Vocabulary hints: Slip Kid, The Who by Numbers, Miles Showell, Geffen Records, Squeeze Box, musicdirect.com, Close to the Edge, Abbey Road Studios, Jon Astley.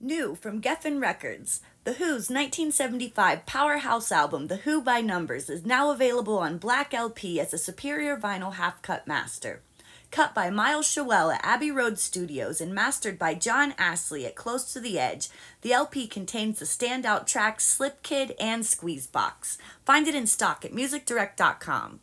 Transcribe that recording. New from Geffen Records, The Who's 1975 powerhouse album The Who by Numbers is now available on Black LP as a superior vinyl half-cut master. Cut by Miles Showell at Abbey Road Studios and mastered by Jon Astley at Close to the Edge, the LP contains the standout tracks Slip Kid and Squeeze Box. Find it in stock at musicdirect.com.